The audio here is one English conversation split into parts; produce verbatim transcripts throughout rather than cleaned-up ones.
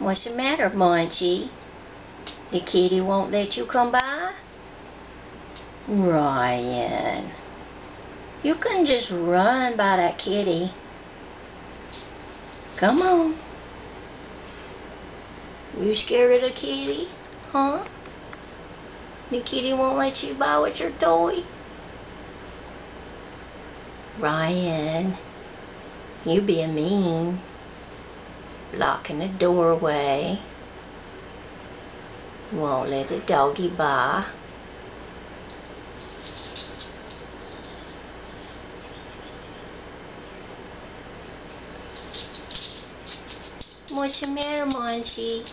What's the matter, Munchie? The kitty won't let you come by? Ryan, you couldn't just run by that kitty. Come on. You scared of the kitty, huh? The kitty won't let you by with your toy? Ryan, you being mean. Blocking the doorway. Won't let the doggy by. What's the matter, Munchie?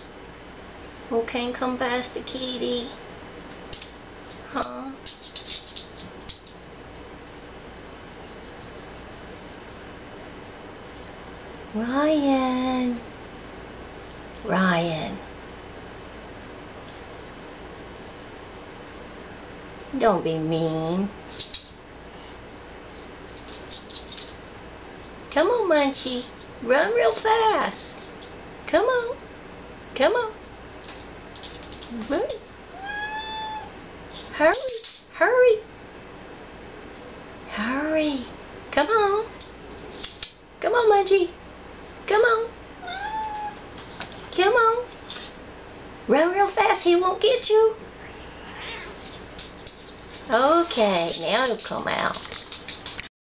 Who can't come past the kitty? Huh? Ryan. Ryan. Don't be mean. Come on, Munchie. Run real fast. Come on. Come on. Hurry. Hurry. Hurry. Come on. Come on, Munchie. Come on. Come on. Run real fast. He won't get you. Okay, now he'll come out.